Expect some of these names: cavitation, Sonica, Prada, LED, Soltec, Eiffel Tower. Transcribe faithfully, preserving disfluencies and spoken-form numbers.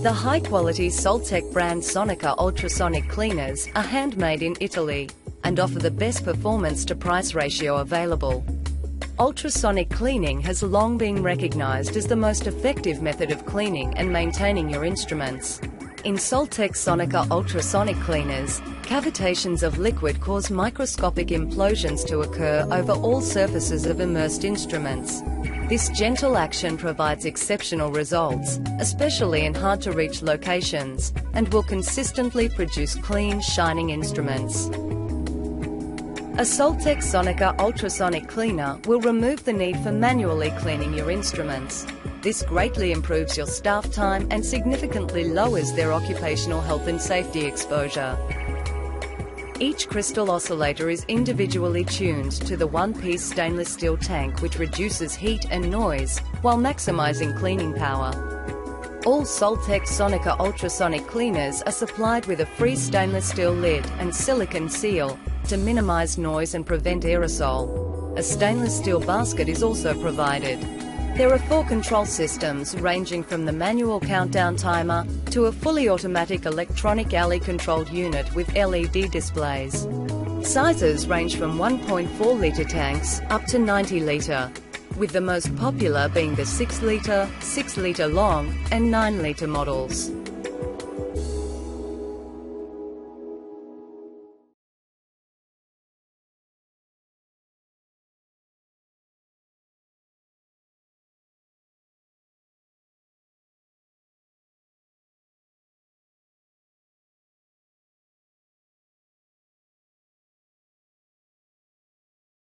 The high-quality Soltec brand Sonica ultrasonic cleaners are handmade in Italy and offer the best performance to price ratio available. Ultrasonic cleaning has long been recognized as the most effective method of cleaning and maintaining your instruments. In Soltec Sonica ultrasonic cleaners, cavitations of liquid cause microscopic implosions to occur over all surfaces of immersed instruments. This gentle action provides exceptional results, especially in hard-to-reach locations, and will consistently produce clean, shining instruments. A Soltec Sonica ultrasonic cleaner will remove the need for manually cleaning your instruments. This greatly improves your staff time and significantly lowers their occupational health and safety exposure. Each crystal oscillator is individually tuned to the one-piece stainless steel tank, which reduces heat and noise while maximizing cleaning power. All Soltec Sonica ultrasonic cleaners are supplied with a free stainless steel lid and silicone seal to minimize noise and prevent aerosol. A stainless steel basket is also provided. There are four control systems, ranging from the manual countdown timer to a fully automatic electronic alley controlled unit with L E D displays. Sizes range from one point four litre tanks up to ninety litre, with the most popular being the six litre, six litre long and nine litre models.